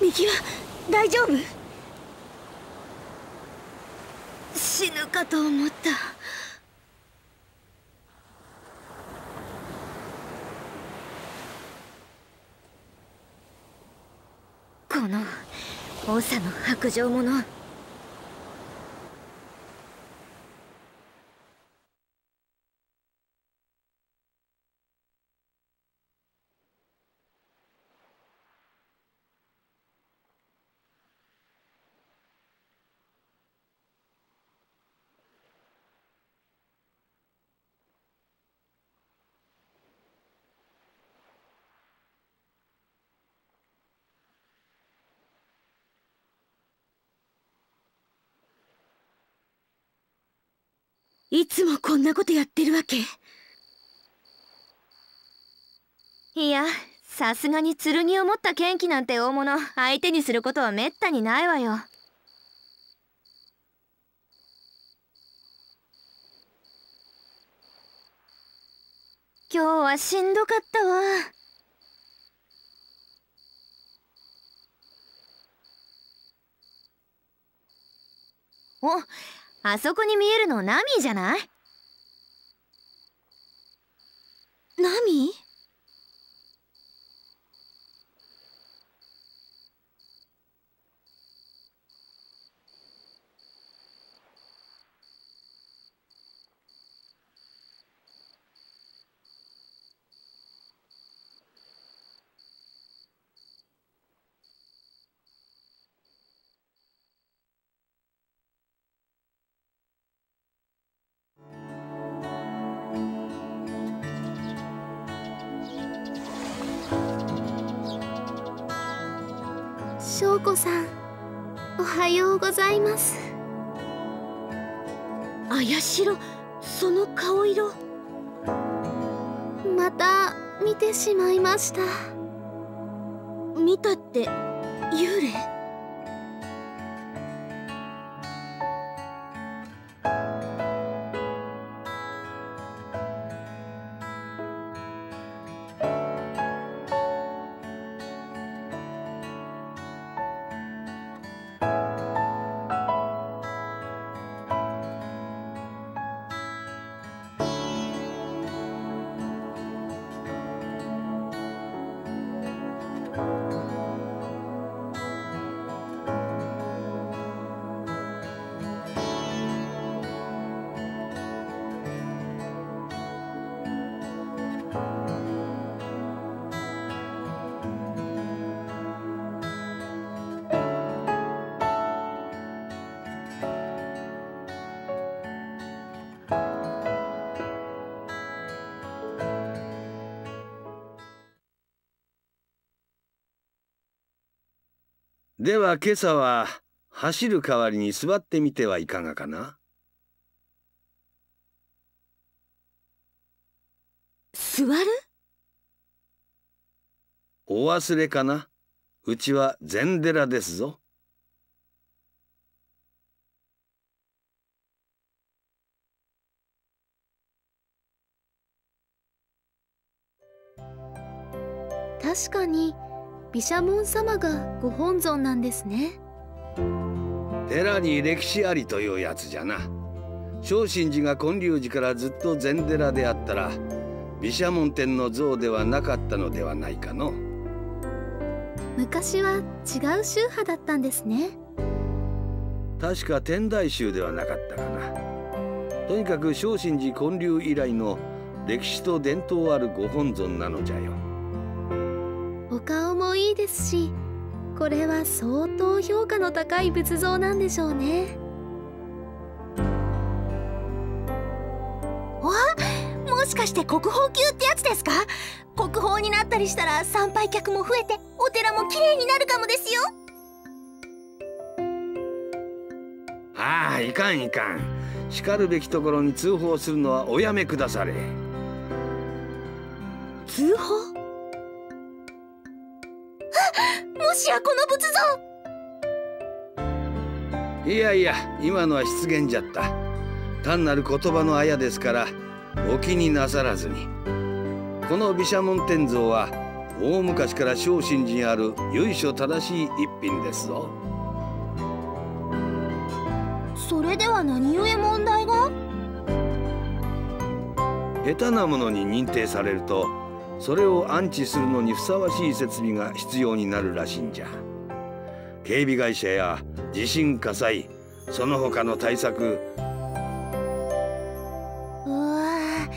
右は大丈夫？死ぬかと思った。この王さの白状者、いつもこんなことやってるわけ？いや、さすがに剣を持った剣気なんて大物相手にすることはめったにないわよ。今日はしんどかったわ。おっ、あそこに見えるのナミじゃない？ナミ？翔子さん、おはようございます。あやしろ、その顔色。また見てしまいました。見たって幽霊？では今朝は走る代わりに座ってみてはいかがかな？座る？お忘れかな？うちは禅寺ですぞ。確かに毘沙門様がご本尊なんですね。寺に歴史ありというやつじゃな。正心寺が建立寺からずっと禅寺であったら、毘沙門天の像ではなかったのではないかの。昔は違う宗派だったんですね。確か天台宗ではなかったかな。とにかく正心寺建立以来の歴史と伝統あるご本尊なのじゃよ。お顔もいいですし、これは相当評価の高い仏像なんでしょうね。あ、もしかして国宝級ってやつですか？国宝になったりしたら参拝客も増えてお寺も綺麗になるかもですよ。ああ、いかんいかん。しかるべきところに通報するのはおやめくだされ。通報？しやこの仏像。いやいや、今のは失言じゃった。単なる言葉のあやですから、お気になさらずに。この毘沙門天像は大昔から正信寺にある由緒正しい一品ですぞ。それでは何故問題が？下手なものに認定されると、それを安置するのにふさわしい設備が必要になるらしいんじゃ。警備会社や地震火災、その他の対策。うわあ、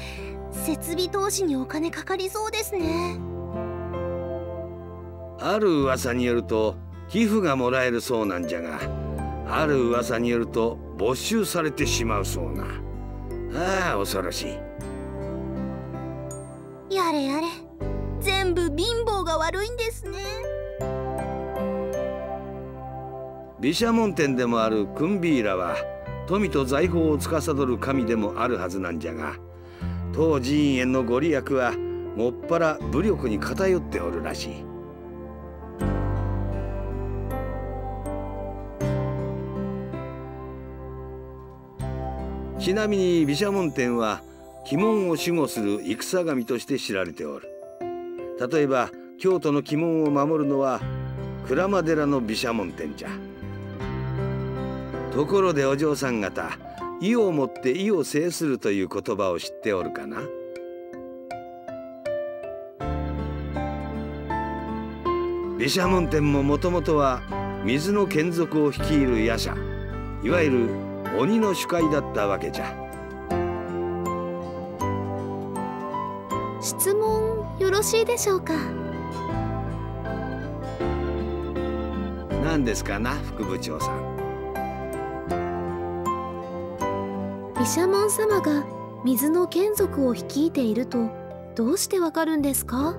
設備投資にお金かかりそうですね。ある噂によると寄付がもらえるそうなんじゃが、ある噂によると没収されてしまうそうな。ああ、恐ろしい。やれやれ、全部貧乏が悪いんですね。毘沙門天でもあるクンビーラは富と財宝を司る神でもあるはずなんじゃが、当寺院へのご利益はもっぱら武力に偏っておるらしい。ちなみに毘沙門天は鬼門を守護する戦神として知られておる。例えば京都の鬼門を守るのは鞍馬寺の毘沙門天じゃ。ところでお嬢さん方、意をもって意を制するという言葉を知っておるかな？毘沙門天ももともとは水の眷属を率いる夜叉、いわゆる鬼の首魁だったわけじゃ。質問よろしいでしょうか？何ですかな、副部長さん。毘沙門様が水の眷属を率いているとどうしてわかるんですか？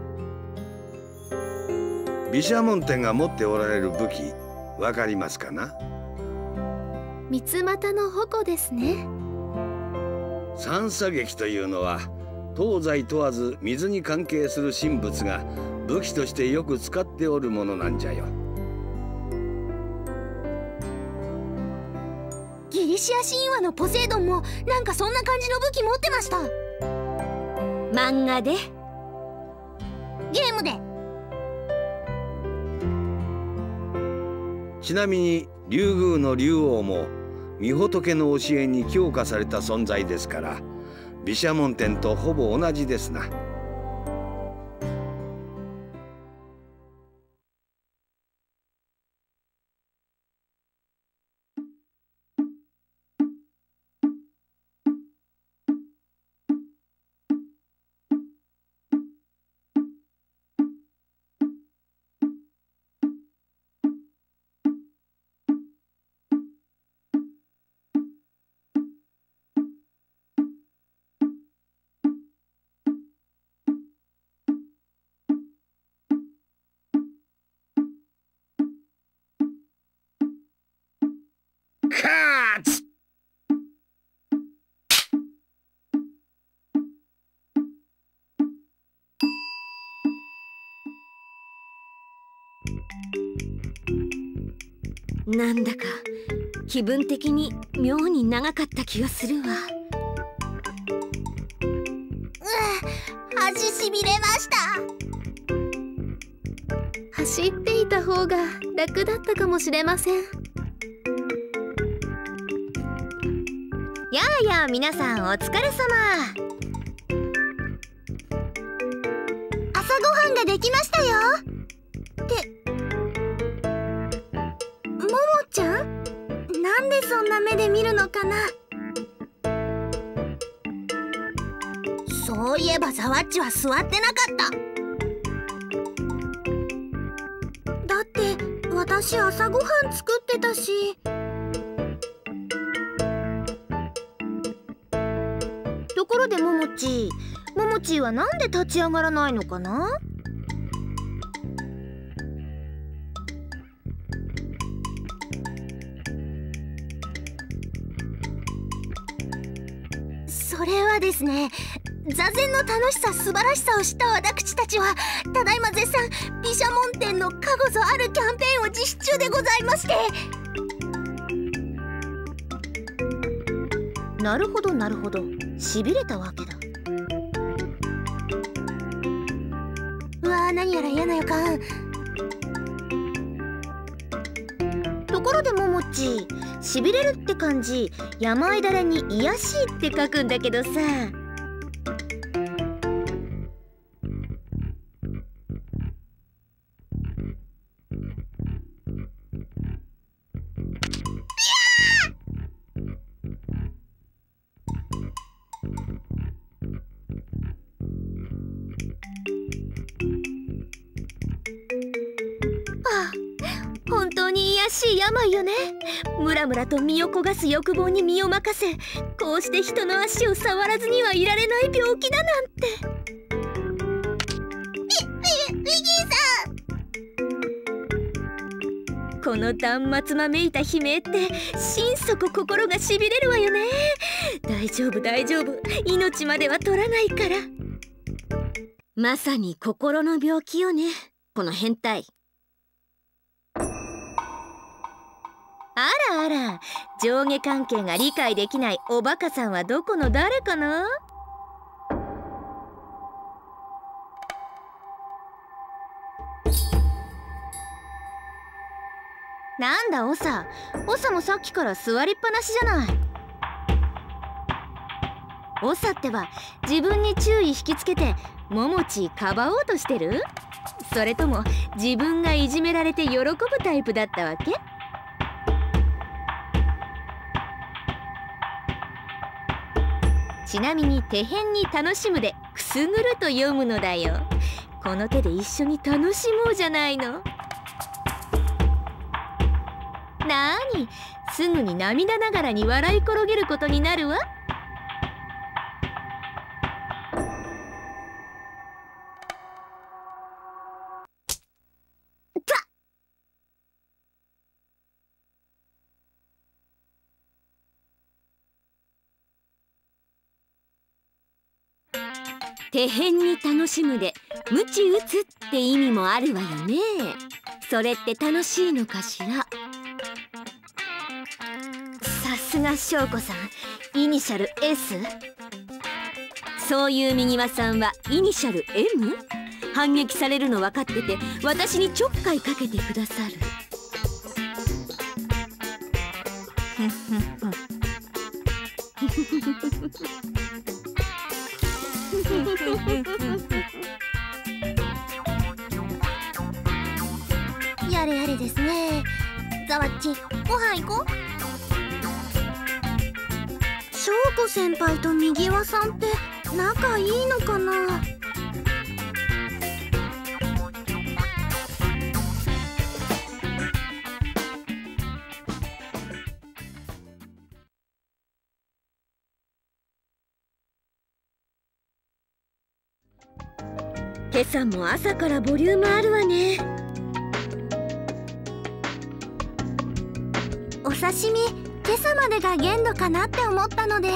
毘沙門天が持っておられる武器、わかりますかな？三つ股の矛ですね。三叉戟というのは東西問わず水に関係する神仏が武器としてよく使っておるものなんじゃよ。ギリシア神話のポセイドンもなんかそんな感じの武器持ってました。漫画で、ゲームで。ちなみに竜宮の竜王も御仏の教えに強化された存在ですから、毘沙門天とほぼ同じですな。なんだか気分的に妙に長かった気がするわ。足しびれました。走っていた方が楽だったかもしれません。やあやあ、皆さんお疲れ様。朝ごはんができましたよ。ってちゃん、なんでそんな目で見るのかな。そういえばザワッチは座ってなかった。だって私朝ごはん作ってたし。ところでももちーはなんで立ち上がらないのかな。それはですね、座禅の楽しさ素晴らしさを知った私たちはただいま絶賛毘沙門天のかごぞあるキャンペーンを実施中でございまして。なるほどなるほど、しびれたわけだ。うわー、何やら嫌な予感。ところでももっち、しびれるって漢字、山あいだれに癒やしいって書くんだけどさ、病よね。ムラムラと身を焦がす欲望に身を任せ、こうして人の足を触らずにはいられない病気だなんて。ミギーさん、この断末魔めいた悲鳴って心底心がしびれるわよね。大丈夫大丈夫、命までは取らないから。まさに心の病気よね、この変態。あらあら、上下関係が理解できないおバカさんはどこの誰かな？なんだオサ、オサもさっきから座りっぱなしじゃない。オサってば自分に注意引きつけてももちかばおうとしてる？それとも自分がいじめられて喜ぶタイプだったわけ？ちなみに手辺に楽しむでくすぐると読むのだよ。この手で一緒に楽しもうじゃないの。なーに、すぐに涙ながらに笑い転げることになるわ。手辺に楽しむでムチ打つって意味もあるわよね。それって楽しいのかしら。さすがしょうこさん、イニシャル S。 そういう右輪さんはイニシャル M。 反撃されるの分かってて私にちょっかいかけてくださる。やれやれですね。ザワッチ、ご飯行こう。しょうこ先輩とみぎわさんって仲いいのかな。今朝も朝からボリュームあるわね。お刺身、今朝までが限度かなって思ったので。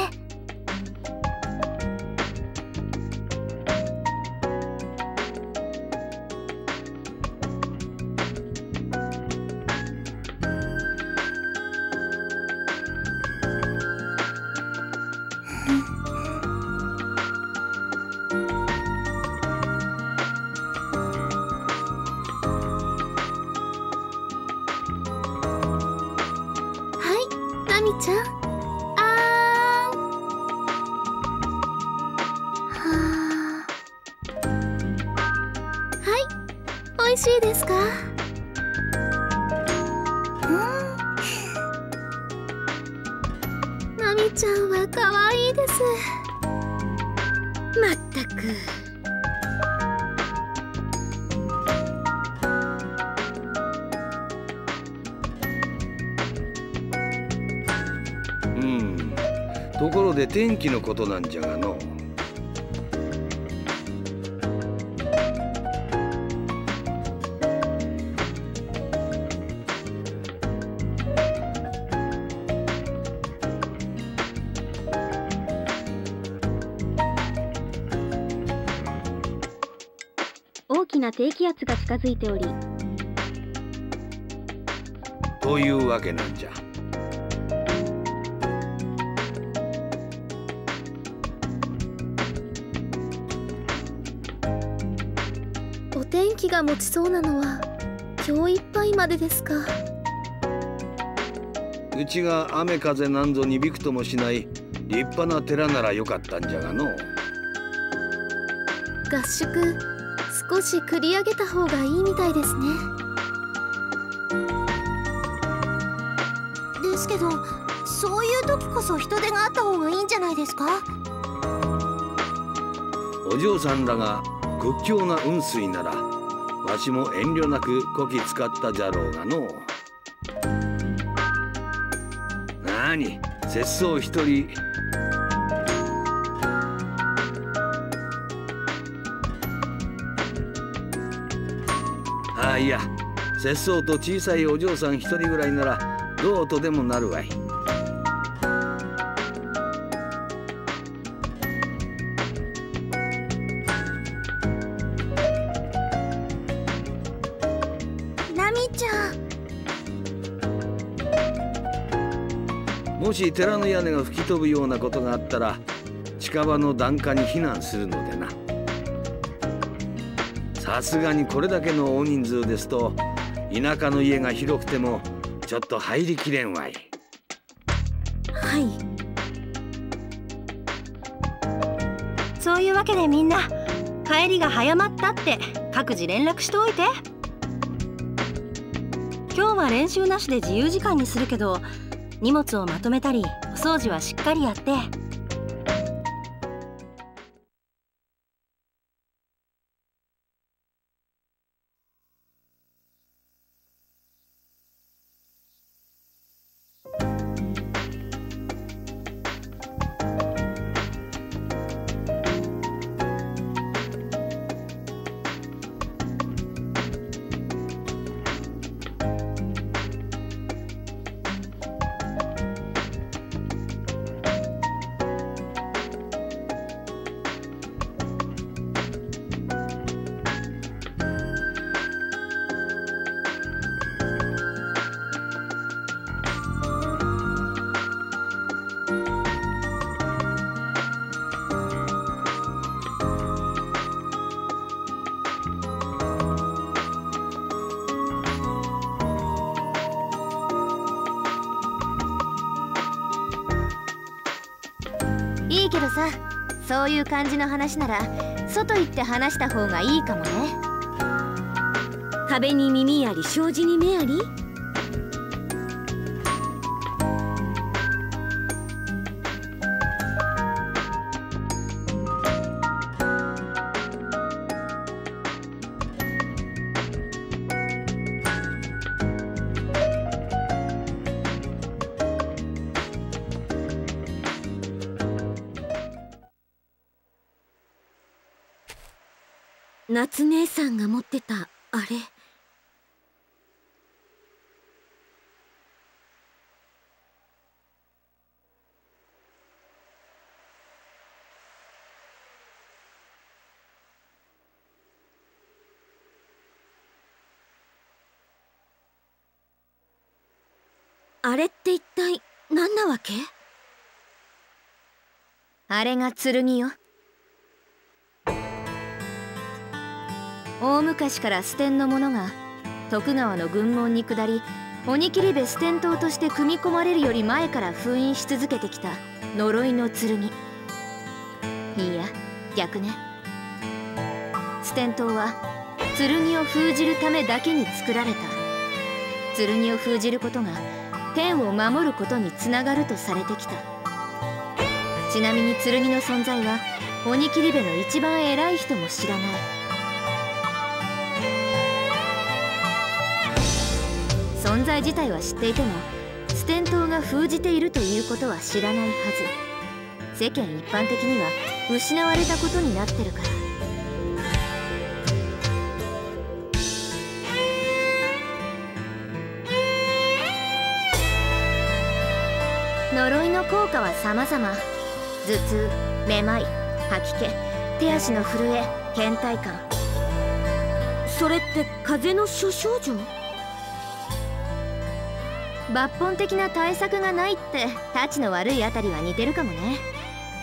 ところで天気のことなんじゃがの。きな低気圧が近づいており、というわけなんじゃ。お天気が持ちそうなのは今日いっぱいまでですか。うちが雨風なんぞにびくともしない立派な寺ならよかったんじゃがの。合宿少し繰り上げた方がいいみたいですね。ですけどそういう時こそ人手があった方がいいんじゃないですか。お嬢さんらが屈強な雲水ならわしも遠慮なくこき使ったじゃろうがの。なに節操一人。ああ、いや節操と小さいお嬢さん一人ぐらいならどうとでもなるわい。もし寺の屋根が吹き飛ぶようなことがあったら近場の檀家に避難するのでな。さすがにこれだけの大人数ですと田舎の家が広くてもちょっと入りきれんわい。はい、そういうわけでみんな帰りが早まったって各自連絡しておいて。今日は練習なしで自由時間にするけど荷物をまとめたりお掃除はしっかりやって。けどさ、そういう感じの話なら外行って話した方がいいかもね。壁に耳あり障子に目あり。夏姉さんが持ってたあれ、あれって一体何なわけ？あれが剣よ。大昔から支店の者が徳川の軍門に下り鬼切部支店党として組み込まれるより前から封印し続けてきた呪いの剣。いや逆ね、支店党は剣を封じるためだけに作られた。剣を封じることが天を守ることにつながるとされてきた。ちなみに剣の存在は鬼切部の一番偉い人も知らない。存在自体は知っていてもステントウが封じているということは知らないはず。世間一般的には失われたことになってるから。呪いの効果は様々。頭痛、めまい、吐き気、手足の震え、倦怠感。それって風邪の諸症状？抜本的な対策がないってたちの悪いあたりは似てるかもね。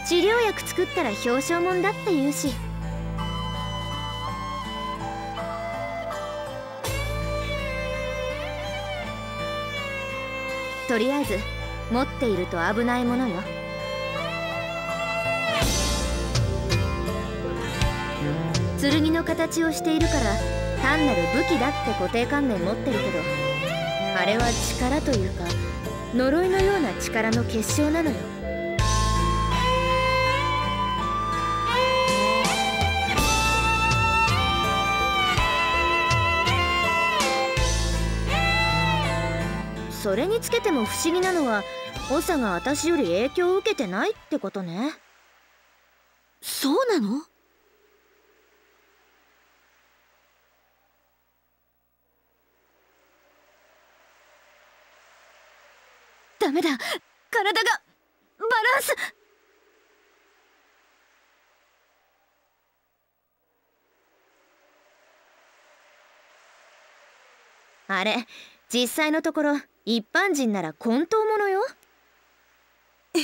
治療薬作ったら表彰もんだって言うし。とりあえず持っていると危ないものよ。剣の形をしているから単なる武器だって固定観念持ってるけど、あれは力というか呪いのような力の結晶なのよ。それにつけても不思議なのは、長が私より影響を受けてないってことね。そうなの？ダメだ、体がバランス。あれ、実際のところ一般人なら混沌ものよ。えっ、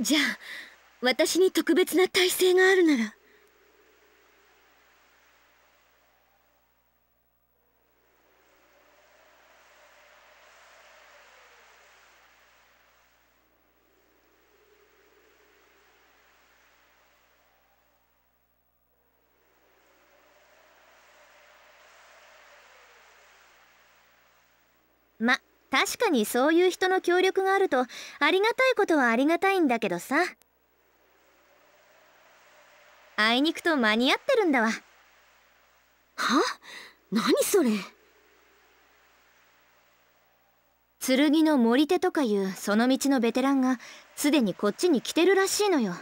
じゃあ私に特別な耐性があるなら。ま、確かにそういう人の協力があるとありがたいことはありがたいんだけどさ、あいにくと間に合ってるんだわ。は？何それ？剣の森手とかいうその道のベテランがすでにこっちに来てるらしいのよ。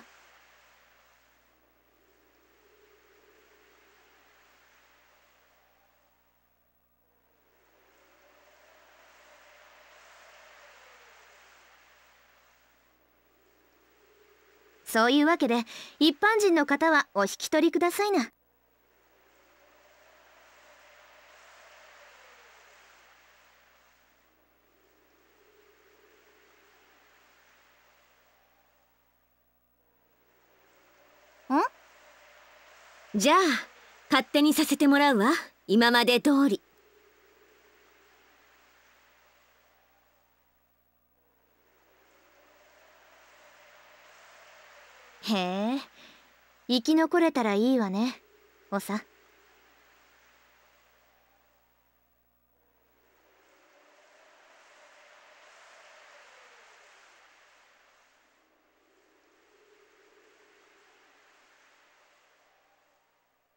そういうわけで一般人の方はお引き取りくださいな。ん？じゃあ勝手にさせてもらうわ、今まで通り。へえ、生き残れたらいいわね、おさ。あ、い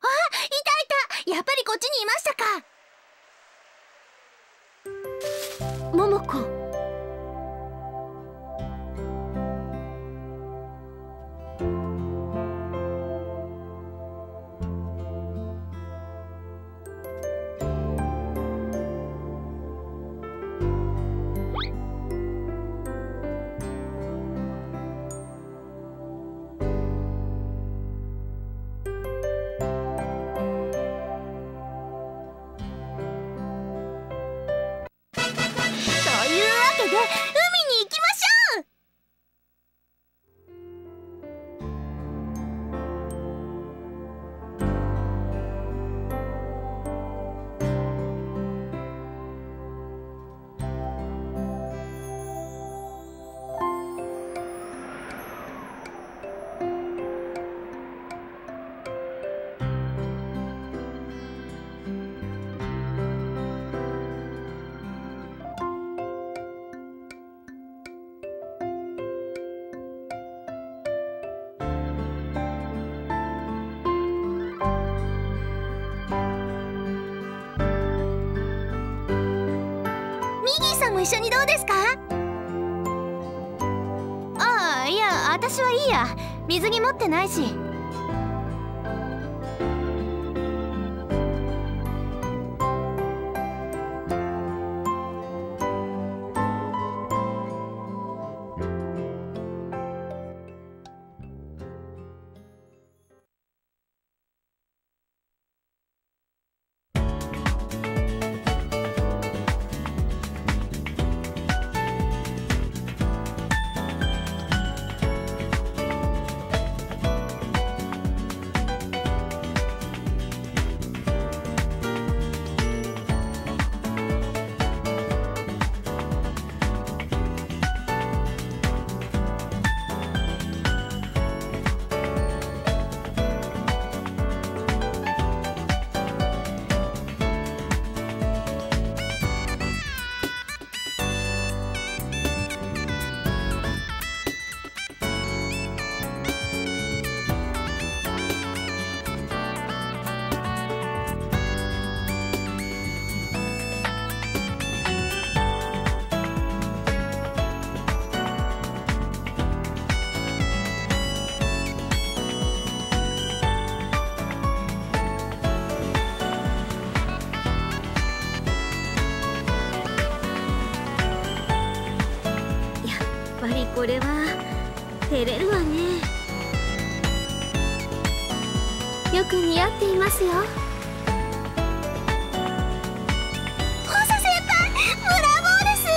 たいた、やっぱりこっちにいましたか、桃子。一緒にどうですか？ああ、いや私はいいや、水着持ってないし。ぱりこれは照れるわね。よく似合っていますよ。ホサ先輩、ブラボーです。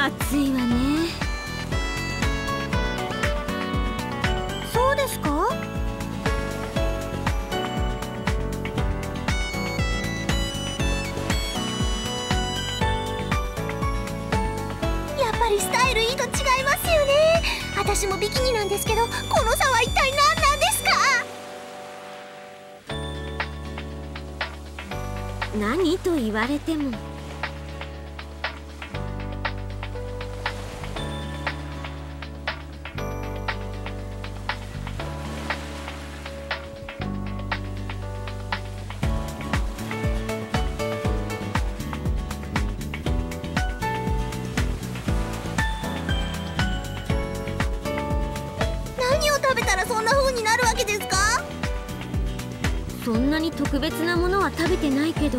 暑いわね。そうですか？やっぱりスタイルいいと違いますよね。私もビキニなんですけど、この差は一体何なんですか？何と言われても。そんなに特別なものは食べてないけど、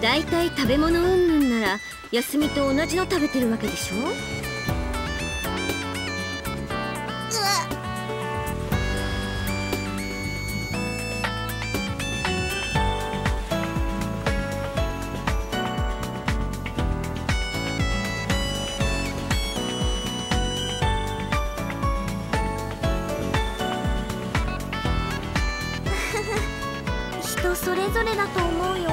だいたい食べ物云々なら休みと同じの食べてるわけでしょ。人それぞれだと思うよ。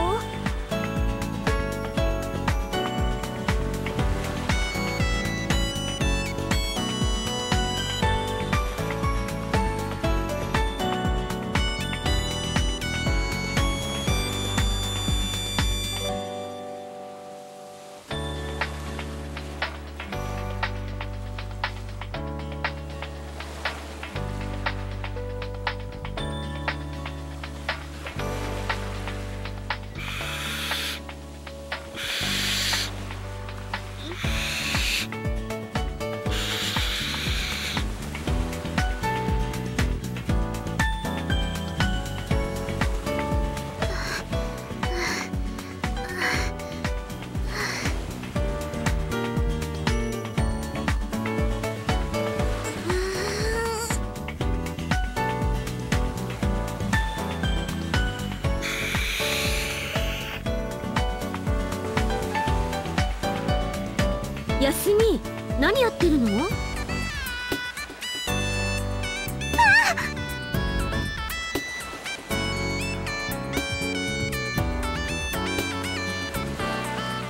休み、何やってるの？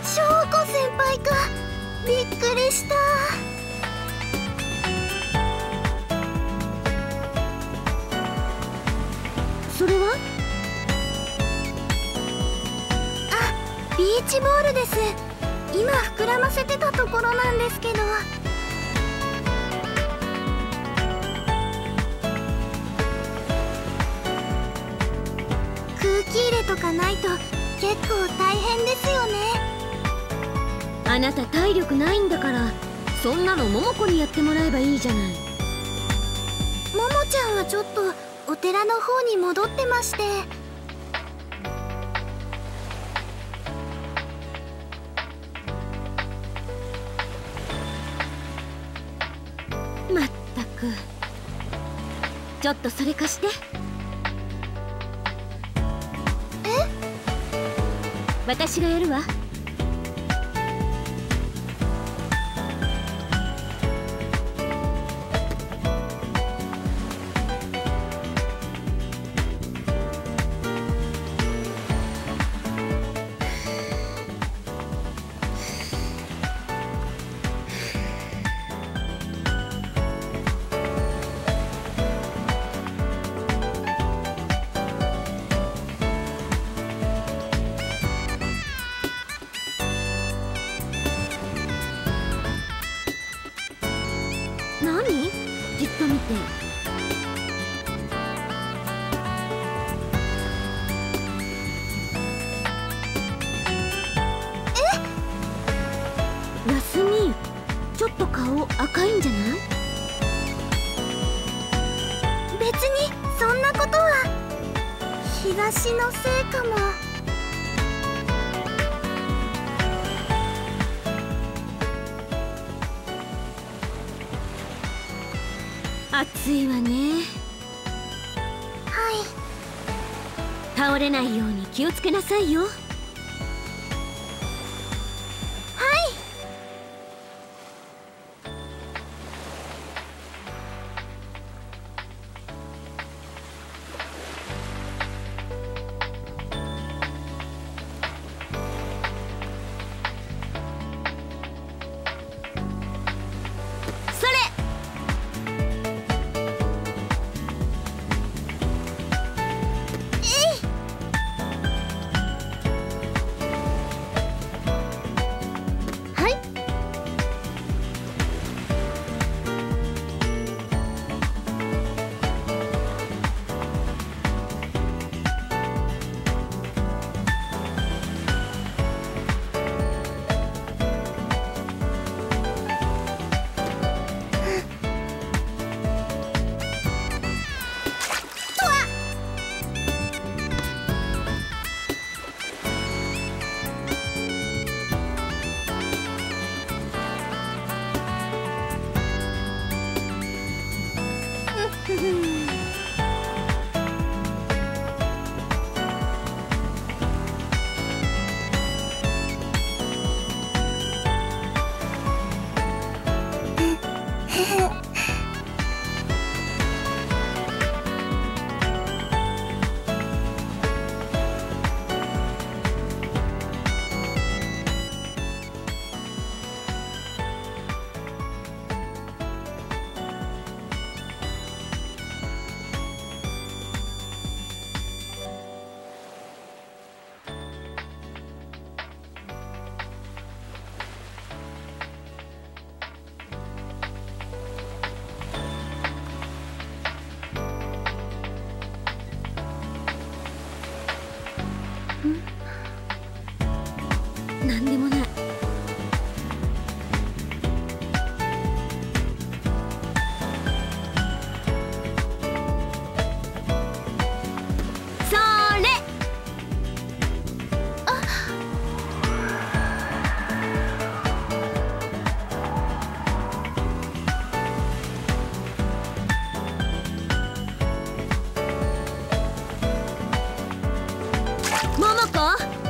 翔子先輩か、びっくりした。それは？あ、ビーチボールです。今膨らませてたところなんですけど。空き入れとかないと結構大変ですよね。あなた体力ないんだから、そんなの桃子にやってもらえばいいじゃない。桃ちゃんはちょっとお寺の方に戻ってまして。まったく、ちょっとそれ貸して。私がやるわ。私のせいかも。暑いわね。はい、倒れないように気をつけなさいよ。はい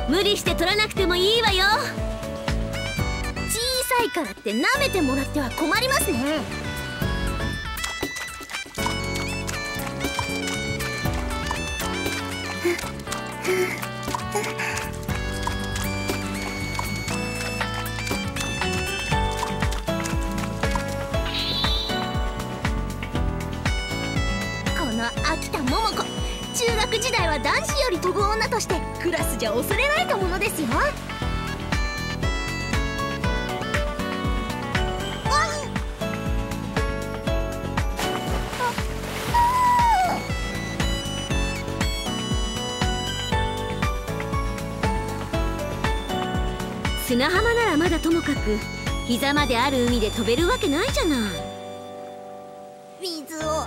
無理して取らなくてもいいわよ。小さいからって舐めてもらっては困りますね。この秋田桃子、中学時代は男子より飛ぶ女としてクラスじゃ恐れられたものですよ。砂浜ならまだともかく、膝まである海で飛べるわけないじゃない。水を、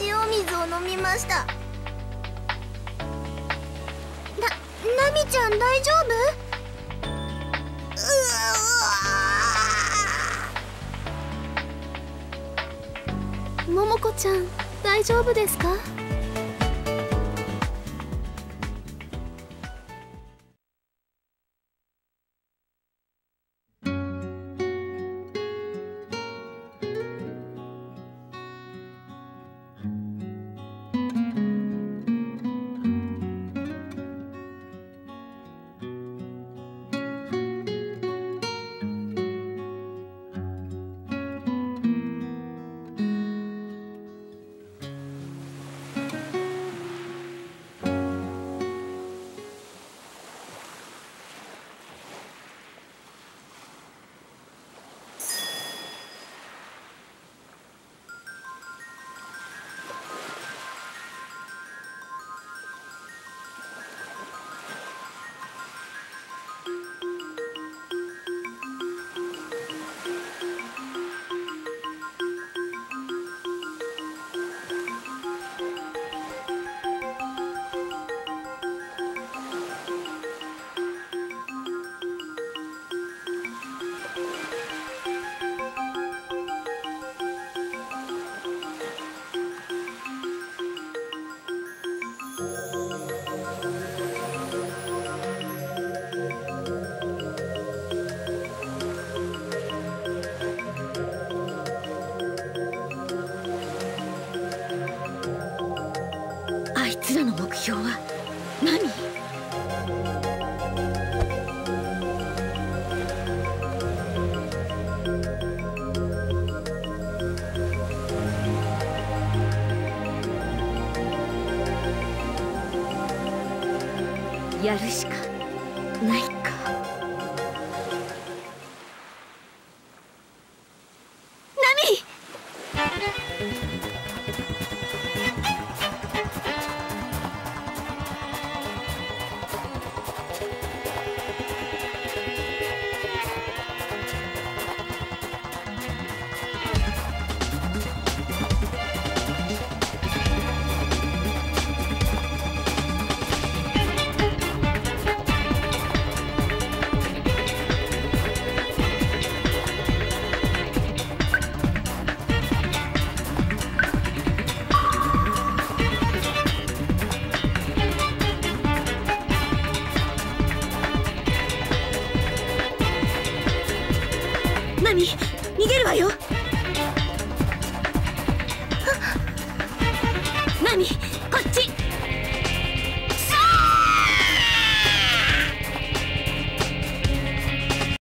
塩水を飲みました。ナミちゃん大丈夫？うわ、桃子ちゃん大丈夫ですか？やるしかないか。ナミ、逃げるわよ。ナミ。